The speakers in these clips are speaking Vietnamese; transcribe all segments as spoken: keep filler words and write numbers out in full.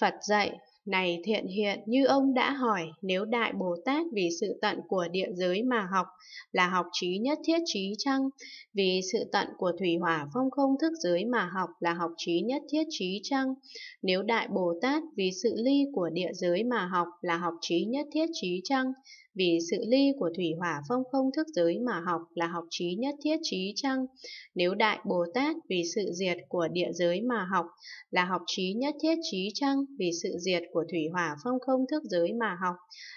Phật dạy, này thiện hiện, như ông đã hỏi, nếu Đại Bồ Tát vì sự tận của địa giới mà học, là học trí nhất thiết trí chăng? Vì sự tận của thủy hỏa phong không thức giới mà học, là học trí nhất thiết trí chăng? Nếu Đại Bồ Tát vì sự ly của địa giới mà học, là học trí nhất thiết trí chăng? Vì sự ly của thủy hỏa phong không thức giới mà học, là học trí nhất thiết trí chăng? Nếu Đại Bồ Tát vì sự diệt của địa giới mà học, là học trí nhất thiết trí chăng? Vì sự diệt của thủy hỏa phong không thức giới mà học,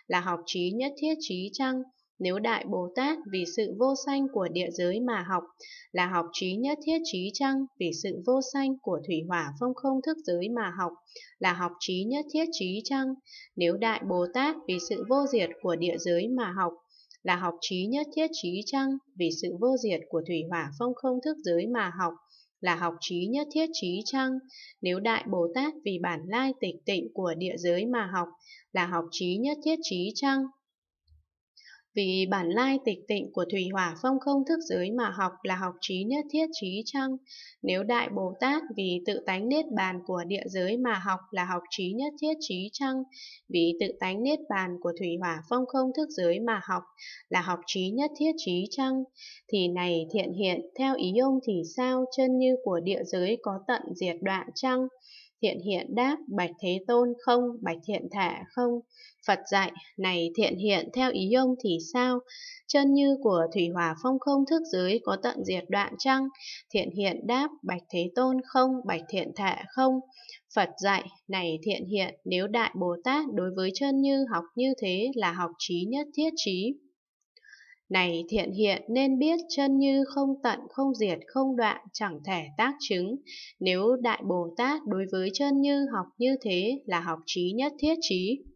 là học trí nhất thiết trí chăng? Nếu Đại Bồ Tát vì sự vô sanh của địa giới mà học, là học trí nhất thiết trí chăng? Vì sự vô sanh của thủy hỏa phong không thức giới mà học, là học trí nhất thiết trí chăng? Nếu Đại Bồ Tát vì sự vô diệt của địa giới mà học, là học trí nhất thiết trí chăng? Vì sự vô diệt của thủy hỏa phong không thức giới mà học, là học trí nhất thiết trí chăng? Nếu Đại Bồ Tát vì bản lai tịch tịnh của địa giới mà học, là học trí nhất thiết trí chăng? Vì bản lai tịch tịnh của thủy hỏa phong không thức giới mà học, là học trí nhất thiết trí chăng? Nếu Đại Bồ Tát vì tự tánh niết bàn của địa giới mà học, là học trí nhất thiết trí chăng? Vì tự tánh niết bàn của thủy hỏa phong không thức giới mà học, là học trí nhất thiết trí chăng? Thì này thiện hiện, theo ý ông thì sao, chân như của địa giới có tận diệt đoạn chăng? Thiện hiện đáp, bạch Thế Tôn, không. Bạch Thiện Thả, không. Phật dạy, này thiện hiện, theo ý ông thì sao, chân như của thủy hỏa phong không thức giới có tận diệt đoạn chăng? Thiện hiện đáp, bạch Thế Tôn, không. Bạch Thiện Thả, không. Phật dạy, này thiện hiện, nếu Đại Bồ Tát đối với chân như học như thế, là học trí nhất thiết trí. Này thiện hiện, nên biết chân như không tận, không diệt, không đoạn, chẳng thể tác chứng. Nếu Đại Bồ Tát đối với chân như học như thế, là học trí nhất thiết trí.